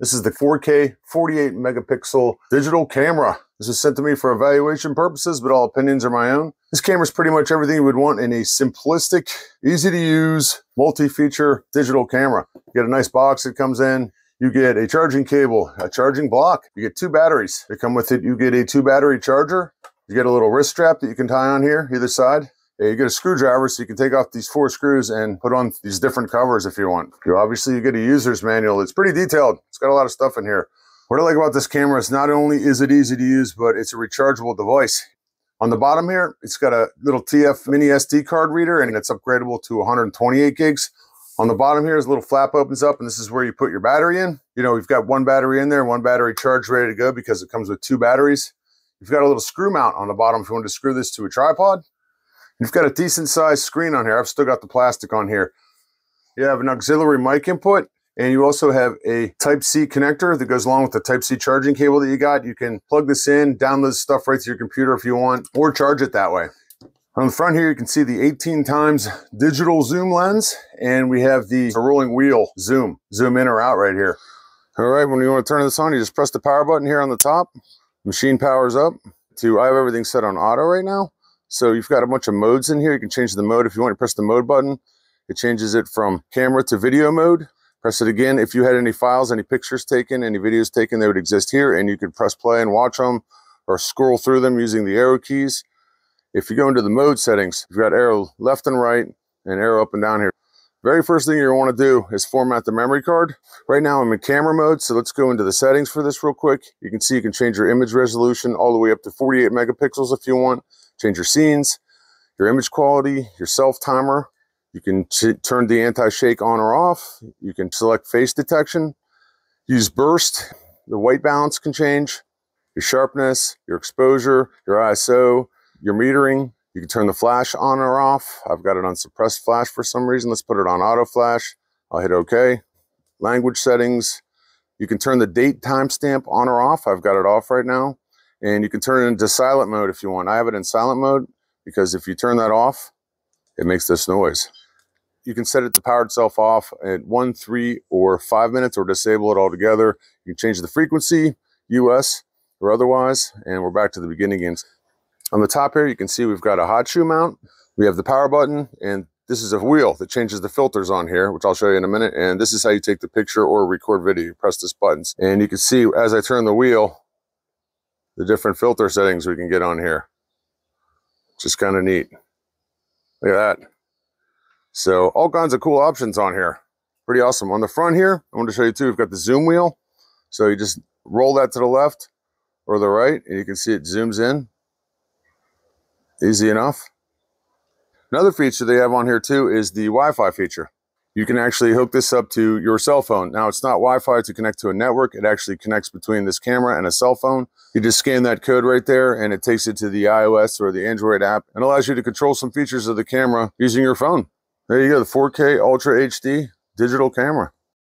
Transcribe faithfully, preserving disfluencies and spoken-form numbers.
This is the four K forty-eight megapixel digital camera. This is sent to me for evaluation purposes, but all opinions are my own. This camera is pretty much everything you would want in a simplistic, easy to use, multi-feature digital camera. You get a nice box that comes in. You get a charging cable, a charging block. You get two batteries that come with it. You get a two battery charger. You get a little wrist strap that you can tie on here, either side. You get a screwdriver so you can take off these four screws and put on these different covers if you want. You obviously you get a user's manual. It's pretty detailed. It's got a lot of stuff in here. What I like about this camera is not only is it easy to use, but it's a rechargeable device. On the bottom here, it's got a little T F mini S D card reader and it's upgradable to one hundred twenty-eight gigs. On the bottom here is a little flap opens up and this is where you put your battery in. You know, you've got one battery in there, one battery charged ready to go because it comes with two batteries. You've got a little screw mount on the bottom if you want to screw this to a tripod. You've got a decent sized screen on here. I've still got the plastic on here. You have an auxiliary mic input and you also have a Type C connector that goes along with the Type C charging cable that you got. You can plug this in, download stuff right to your computer if you want, or charge it that way. On the front here, you can see the eighteen times digital zoom lens and we have the rolling wheel zoom, zoom in or out right here. All right, when you want to turn this on, you just press the power button here on the top. Machine powers up to, I have everything set on auto right now. So you've got a bunch of modes in here. You can change the mode if you want. You press the mode button. It changes it from camera to video mode. Press it again. If you had any files, any pictures taken, any videos taken, they would exist here. And you could press play and watch them or scroll through them using the arrow keys. If you go into the mode settings, you've got arrow left and right and arrow up and down here. Very first thing you want to do is format the memory card. Right now I'm in camera mode, so let's go into the settings for this real quick. You can see you can change your image resolution all the way up to forty-eight megapixels if you want. Change your scenes, your image quality, your self timer. You can turn the anti-shake on or off. You can select face detection, use burst. The white balance can change, your sharpness, your exposure, your I S O, your metering. You can turn the flash on or off. I've got it on suppressed flash for some reason. Let's put it on auto flash. I'll hit okay. Language settings. You can turn the date timestamp on or off. I've got it off right now. And you can turn it into silent mode if you want. I have it in silent mode because if you turn that off, it makes this noise. You can set it to power itself off at one, three, or five minutes or disable it altogether. You can change the frequency, U S or otherwise, and we're back to the beginning again. On the top here, you can see we've got a hot shoe mount. We have the power button, and this is a wheel that changes the filters on here, which I'll show you in a minute. And this is how you take the picture or record video. You press this button. And you can see as I turn the wheel, the different filter settings we can get on here, which is kind of neat. Look at that. So all kinds of cool options on here. Pretty awesome. On the front here, I want to show you too, we've got the zoom wheel. So you just roll that to the left or the right, and you can see it zooms in. Easy enough. Another feature they have on here too is the Wi-Fi feature. You can actually hook this up to your cell phone. Now it's not Wi-Fi to connect to a network. It actually connects between this camera and a cell phone. You just scan that code right there and it takes it to the iOS or the Android app and allows you to control some features of the camera using your phone. There you go, the four K Ultra H D digital camera.